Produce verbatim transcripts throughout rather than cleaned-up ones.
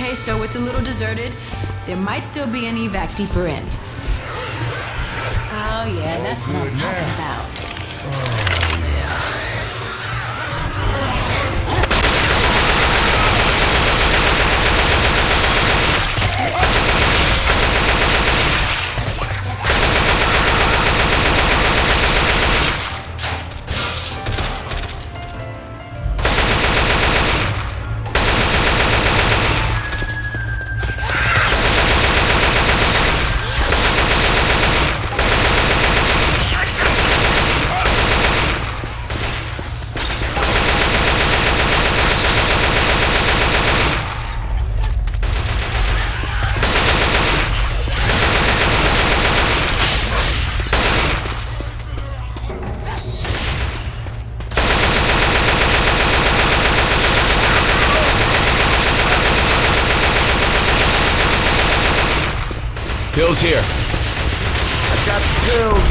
Okay, so it's a little deserted. There might still be an evac deeper in. Oh yeah, that's what I'm talking about. Oh Bill's here. I've got Bill.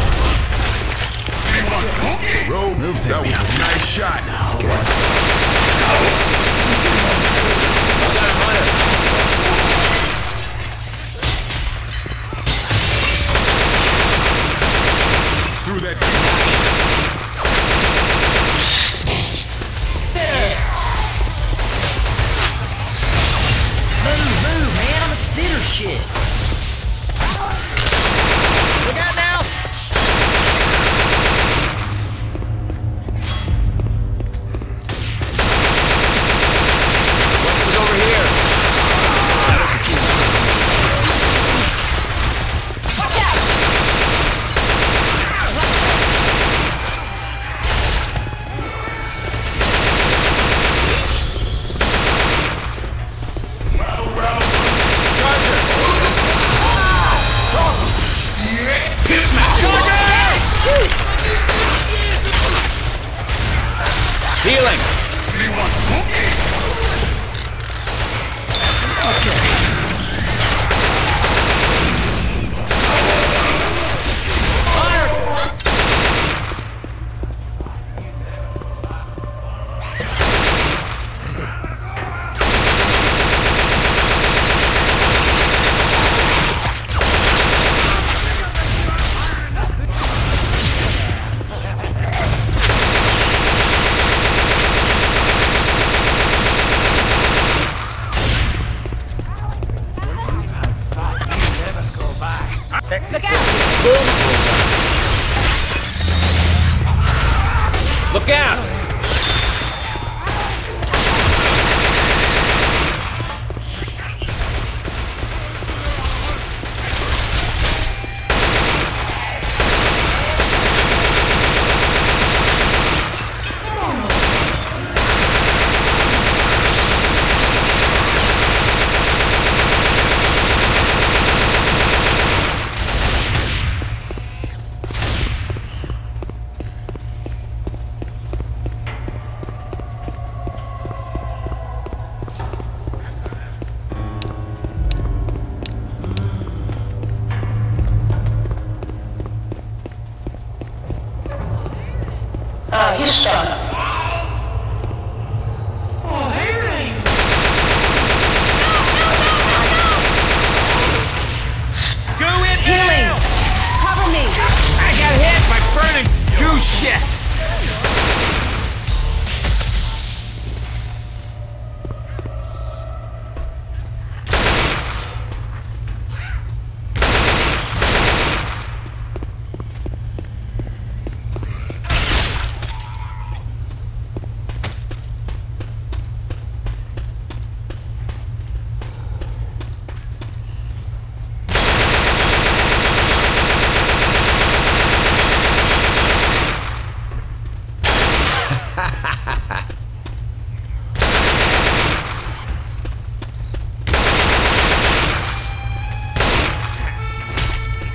Rogue, that was a nice shot. Let's get it. I got a hunter. Through that there. Move, move, man. I'm a spitter shit. Healing! Okay. Look out! Boom. Look out! Shut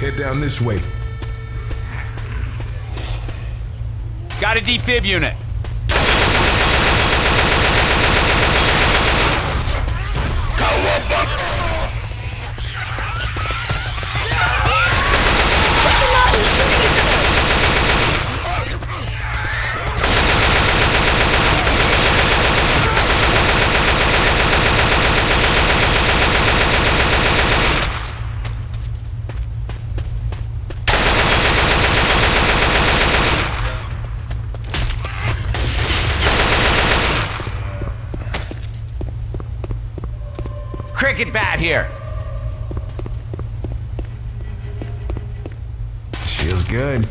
head down this way. Got a defib unit. cricket bat here. Feels good.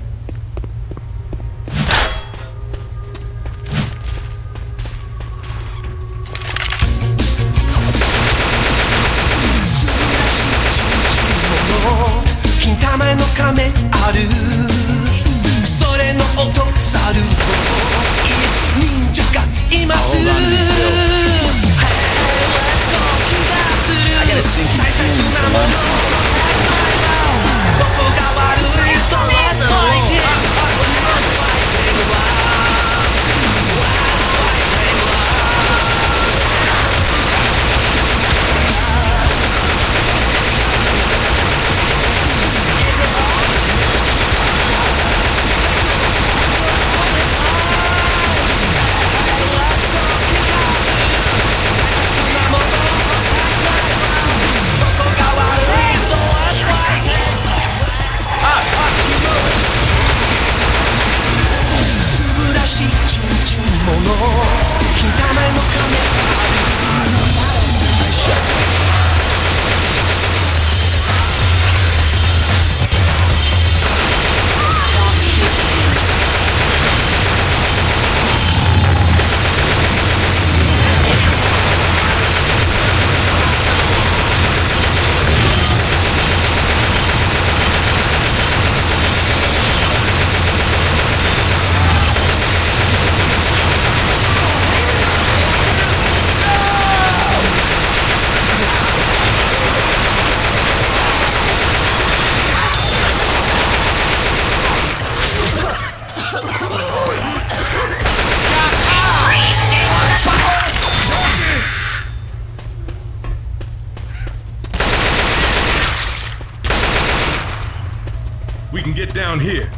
We can get down here.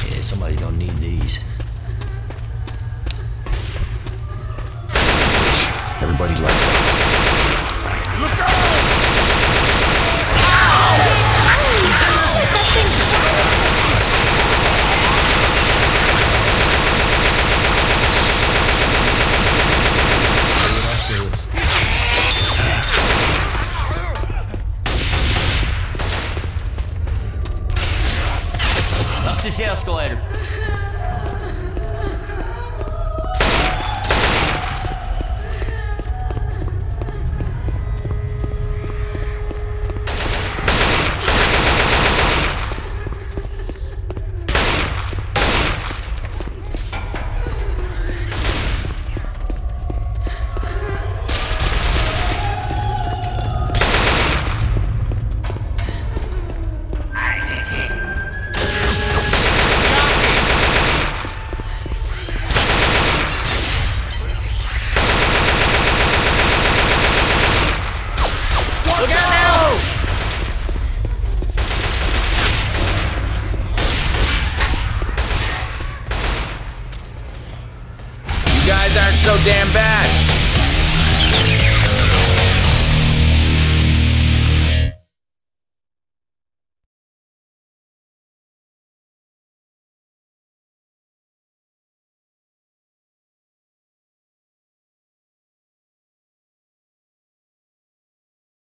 Yeah, somebody don't need these. Everybody likes that. Look out! Up this escalator. Guys aren't so damn bad.